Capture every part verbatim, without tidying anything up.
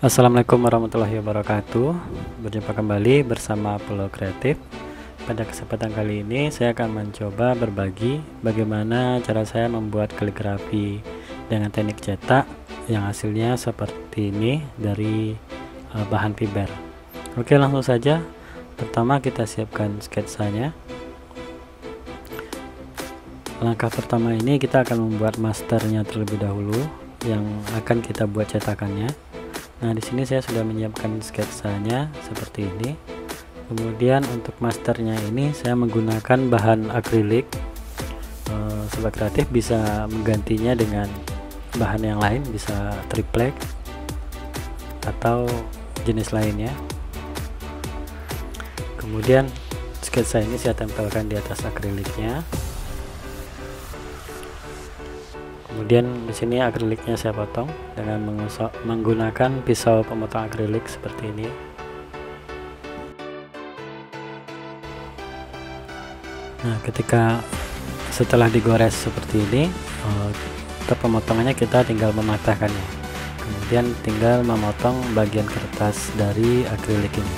Assalamualaikum warahmatullahi wabarakatuh. Berjumpa kembali bersama Pulau Kreatif. Pada kesempatan kali ini saya akan mencoba berbagi bagaimana cara saya membuat kaligrafi dengan teknik cetak yang hasilnya seperti ini dari uh, bahan fiber. Oke, langsung saja. Pertama kita siapkan sketsanya. Langkah pertama ini kita akan membuat masternya terlebih dahulu yang akan kita buat cetakannya. Nah, di sini saya sudah menyiapkan sketsanya seperti ini. Kemudian untuk masternya ini saya menggunakan bahan akrilik. E, Sobat Kreatif bisa menggantinya dengan bahan yang lain, bisa triplek atau jenis lainnya. Kemudian sketsa ini saya tempelkan di atas akriliknya. Kemudian di sini akriliknya saya potong dengan mengusok, menggunakan pisau pemotong akrilik seperti ini. Nah, ketika setelah digores seperti ini, pemotongannya kita tinggal mematahkannya. Kemudian tinggal memotong bagian kertas dari akrilik ini.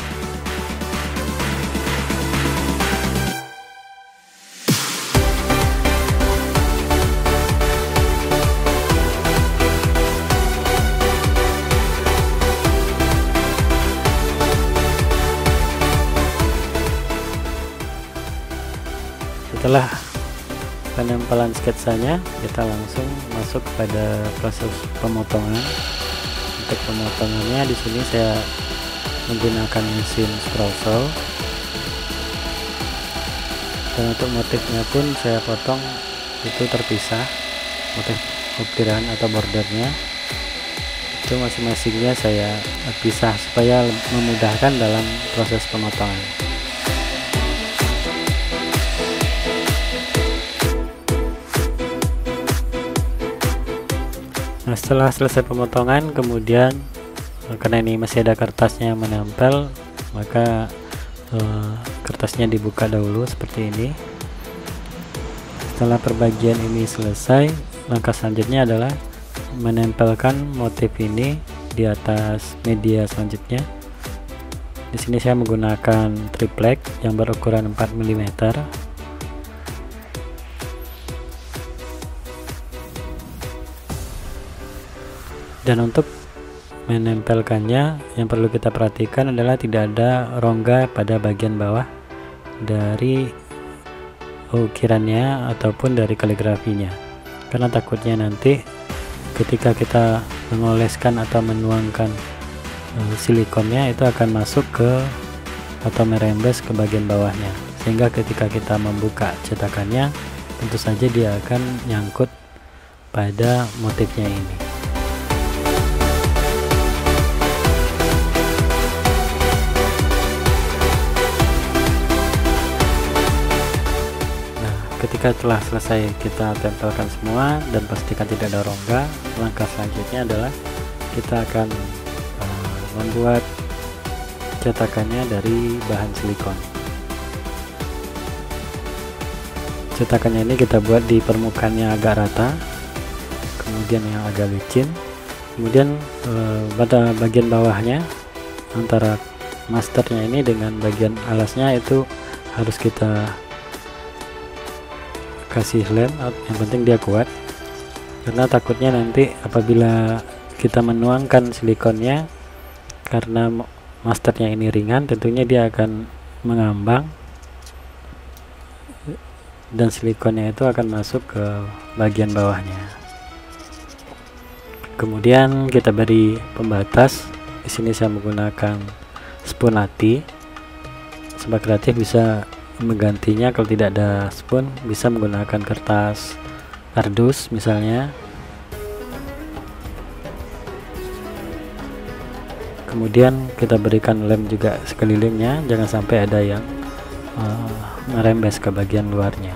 Setelah penempelan sketsanya, kita langsung masuk pada proses pemotongan. Untuk pemotongannya di sini saya menggunakan mesin scroll. Dan untuk motifnya pun saya potong itu terpisah, motif ukiran atau bordernya itu masing-masingnya saya pisah supaya memudahkan dalam proses pemotongan. Nah, setelah selesai pemotongan, kemudian karena ini masih ada kertasnya yang menempel, maka eh, kertasnya dibuka dahulu seperti ini. Setelah perbagian ini selesai, langkah selanjutnya adalah menempelkan motif ini di atas media selanjutnya. Di sini saya menggunakan triplek yang berukuran empat milimeter. Dan untuk menempelkannya, yang perlu kita perhatikan adalah tidak ada rongga pada bagian bawah dari ukirannya ataupun dari kaligrafinya, karena takutnya nanti ketika kita mengoleskan atau menuangkan silikonnya itu akan masuk ke atau merembes ke bagian bawahnya, sehingga ketika kita membuka cetakannya tentu saja dia akan nyangkut pada motifnya ini. Ketika telah selesai kita tempelkan semua dan pastikan tidak ada rongga, langkah selanjutnya adalah kita akan uh, membuat cetakannya dari bahan silikon. Cetakannya ini kita buat di permukaan yang agak rata, kemudian yang agak licin, kemudian uh, pada bagian bawahnya antara masternya ini dengan bagian alasnya itu harus kita kasih lem, yang penting dia kuat, karena takutnya nanti apabila kita menuangkan silikonnya, karena masternya ini ringan tentunya dia akan mengambang dan silikonnya itu akan masuk ke bagian bawahnya. Kemudian kita beri pembatas. Di sini saya menggunakan spoon hati. Sobat Kreatif bisa menggantinya, kalau tidak ada spoon bisa menggunakan kertas kardus misalnya. Kemudian kita berikan lem juga sekelilingnya, jangan sampai ada yang uh, merembes ke bagian luarnya.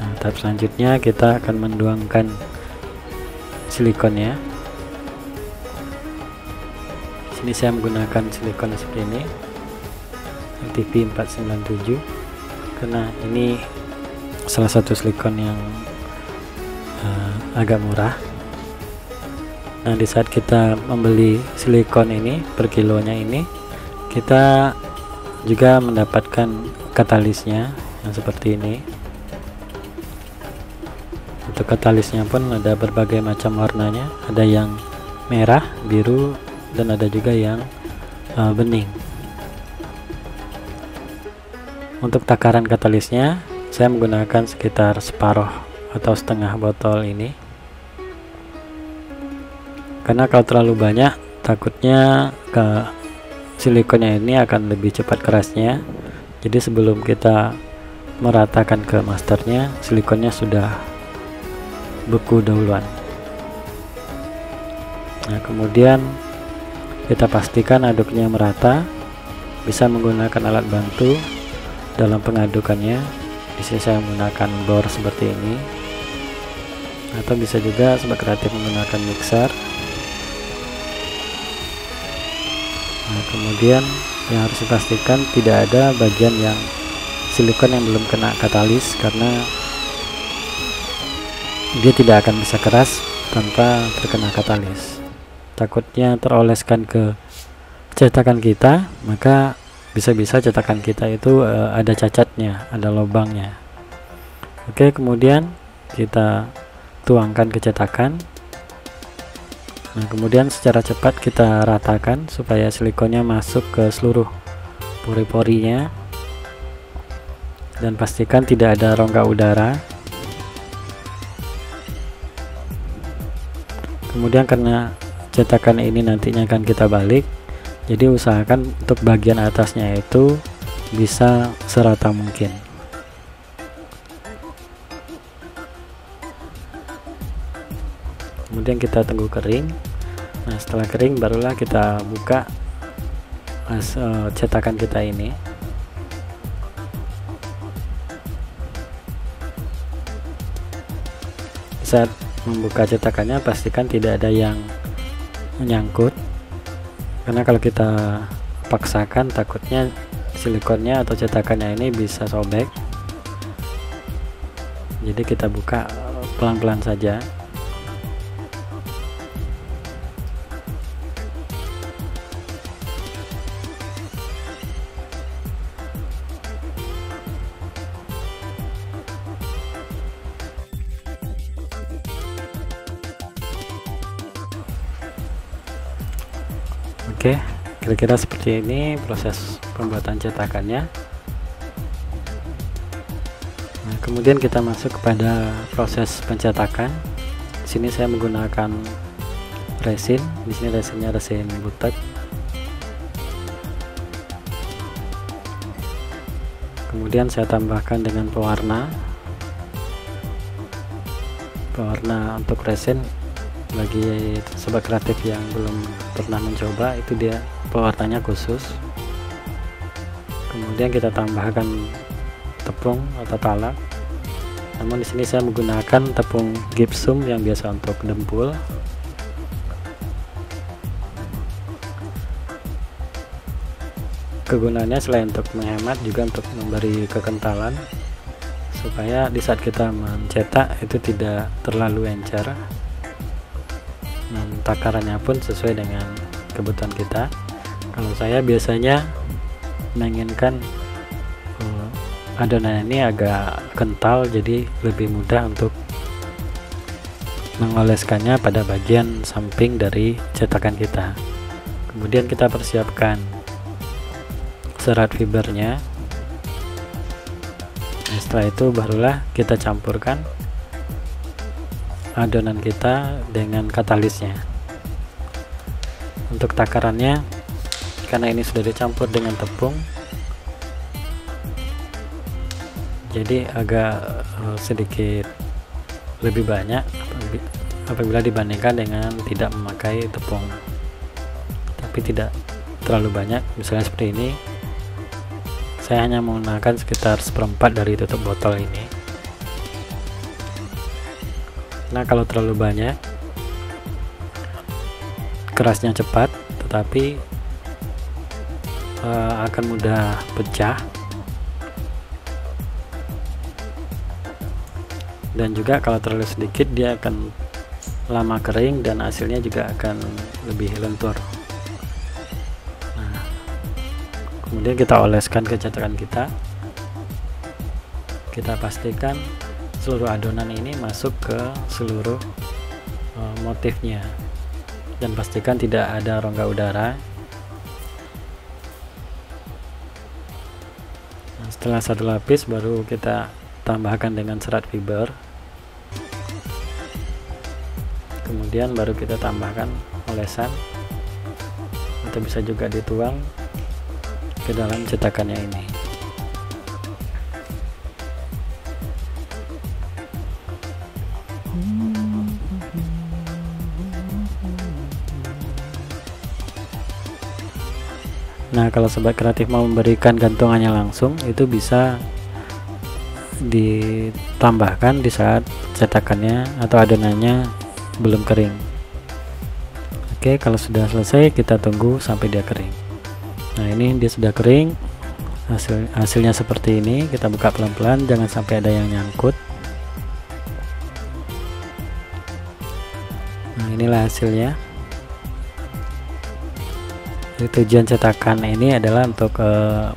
Nah, tahap selanjutnya kita akan menduangkan silikonnya. Di sini saya menggunakan silikon seperti ini, R T V empat sembilan tujuh, karena ini salah satu silikon yang uh, agak murah. Nah, di saat kita membeli silikon ini per kilonya ini, kita juga mendapatkan katalisnya yang seperti ini. Untuk katalisnya pun ada berbagai macam warnanya, ada yang merah, biru, dan ada juga yang uh, bening. Untuk takaran katalisnya saya menggunakan sekitar separuh atau setengah botol ini, karena kalau terlalu banyak takutnya ke silikonnya ini akan lebih cepat kerasnya. Jadi sebelum kita meratakan ke masternya, silikonnya sudah beku dahuluan. Nah, kemudian kita pastikan aduknya merata, bisa menggunakan alat bantu dalam pengadukannya. Di sini saya menggunakan bor seperti ini, atau bisa juga Sobat Kreatif menggunakan mixer. Nah, kemudian yang harus dipastikan tidak ada bagian yang silikon yang belum kena katalis, karena dia tidak akan bisa keras tanpa terkena katalis. Takutnya teroleskan ke cetakan kita, maka bisa-bisa cetakan kita itu e, ada cacatnya, ada lubangnya. Oke, kemudian kita tuangkan ke cetakan. Nah, kemudian secara cepat kita ratakan supaya silikonnya masuk ke seluruh pori-porinya, dan pastikan tidak ada rongga udara. Kemudian karena cetakan ini nantinya akan kita balik, jadi usahakan untuk bagian atasnya itu bisa serata mungkin. Kemudian kita tunggu kering. Nah, setelah kering barulah kita buka mas, uh, cetakan kita ini. Saat membuka cetakannya pastikan tidak ada yang menyangkut, karena kalau kita paksakan takutnya silikonnya atau cetakannya ini bisa sobek. Jadi kita buka pelan-pelan saja. Oke, kira-kira seperti ini proses pembuatan cetakannya. Nah, kemudian kita masuk kepada proses pencetakan. Di sini saya menggunakan resin. Di sini resinnya resin butek. Kemudian saya tambahkan dengan pewarna. Pewarna untuk resin, bagi Sobat Kreatif yang belum pernah mencoba, itu dia pewarnanya khusus. Kemudian kita tambahkan tepung atau talak, namun di sini saya menggunakan tepung gypsum yang biasa untuk dempul. Kegunaannya selain untuk menghemat juga untuk memberi kekentalan, supaya di saat kita mencetak itu tidak terlalu encer. Dan takarannya pun sesuai dengan kebutuhan kita. Kalau saya biasanya menginginkan uh, adonan ini agak kental, jadi lebih mudah untuk mengoleskannya pada bagian samping dari cetakan kita. Kemudian kita persiapkan serat fibernya. Nah, setelah itu barulah kita campurkan adonan kita dengan katalisnya. Untuk takarannya, karena ini sudah dicampur dengan tepung, jadi agak sedikit lebih banyak apabila dibandingkan dengan tidak memakai tepung, tapi tidak terlalu banyak. Misalnya seperti ini, saya hanya menggunakan sekitar seperempat dari tutup botol ini. Nah, kalau terlalu banyak kerasnya cepat, tetapi e, akan mudah pecah, dan juga kalau terlalu sedikit dia akan lama kering dan hasilnya juga akan lebih lentur. Nah, kemudian kita oleskan ke catakan kita. Kita pastikan seluruh adonan ini masuk ke seluruh uh, motifnya, dan pastikan tidak ada rongga udara. Nah, setelah satu lapis baru kita tambahkan dengan serat fiber, kemudian baru kita tambahkan olesan atau bisa juga dituang ke dalam cetakannya ini. Nah, kalau sobat kreatif mau memberikan gantungannya langsung, itu bisa ditambahkan di saat cetakannya atau adonannya belum kering. Oke, kalau sudah selesai kita tunggu sampai dia kering. Nah, ini dia sudah kering, hasil hasilnya seperti ini. Kita buka pelan-pelan, jangan sampai ada yang nyangkut. Nah, inilah hasilnya. Jadi, tujuan cetakan ini adalah untuk eh,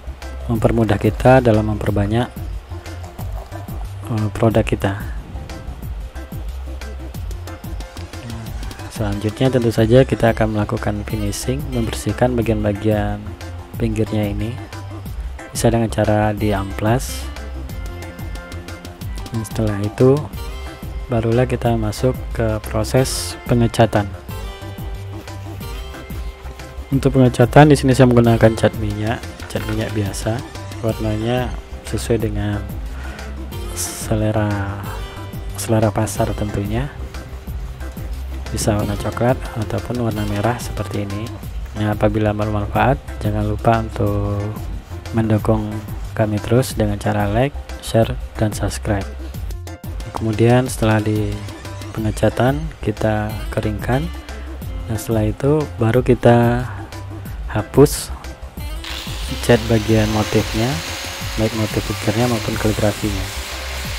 mempermudah kita dalam memperbanyak eh, produk kita. Selanjutnya tentu saja kita akan melakukan finishing, membersihkan bagian-bagian pinggirnya ini, bisa dengan cara diamplas. Dan setelah itu barulah kita masuk ke proses pengecatan. Untuk pengecatan di sini saya menggunakan cat minyak, cat minyak biasa. Warnanya sesuai dengan selera selera pasar tentunya. Bisa warna coklat ataupun warna merah seperti ini. Nah, apabila bermanfaat, jangan lupa untuk mendukung kami terus dengan cara like, share, dan subscribe. Kemudian setelah di pengecatan kita keringkan, dan setelah itu baru kita hapus cat bagian motifnya, baik motif pikirnya maupun kaligrafinya.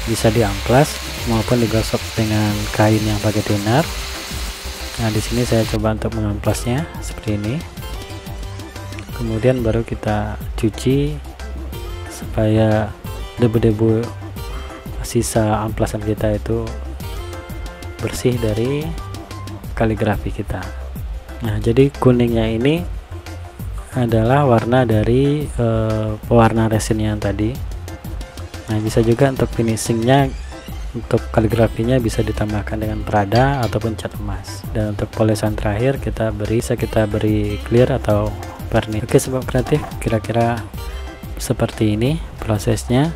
Bisa diamplas maupun digosok dengan kain yang pakai tinar. Nah, di sini saya coba untuk mengamplasnya seperti ini. Kemudian baru kita cuci supaya debu-debu sisa amplasan kita itu bersih dari kaligrafi kita. Nah, jadi kuningnya ini adalah warna dari e, pewarna resin yang tadi. Nah, bisa juga untuk finishingnya, untuk kaligrafinya bisa ditambahkan dengan perada ataupun cat emas. Dan untuk polesan terakhir kita beri bisa kita beri clear atau varnish. Oke sobat kreatif, kira-kira seperti ini prosesnya.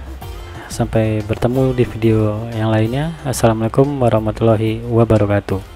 Sampai bertemu di video yang lainnya. Assalamualaikum warahmatullahi wabarakatuh.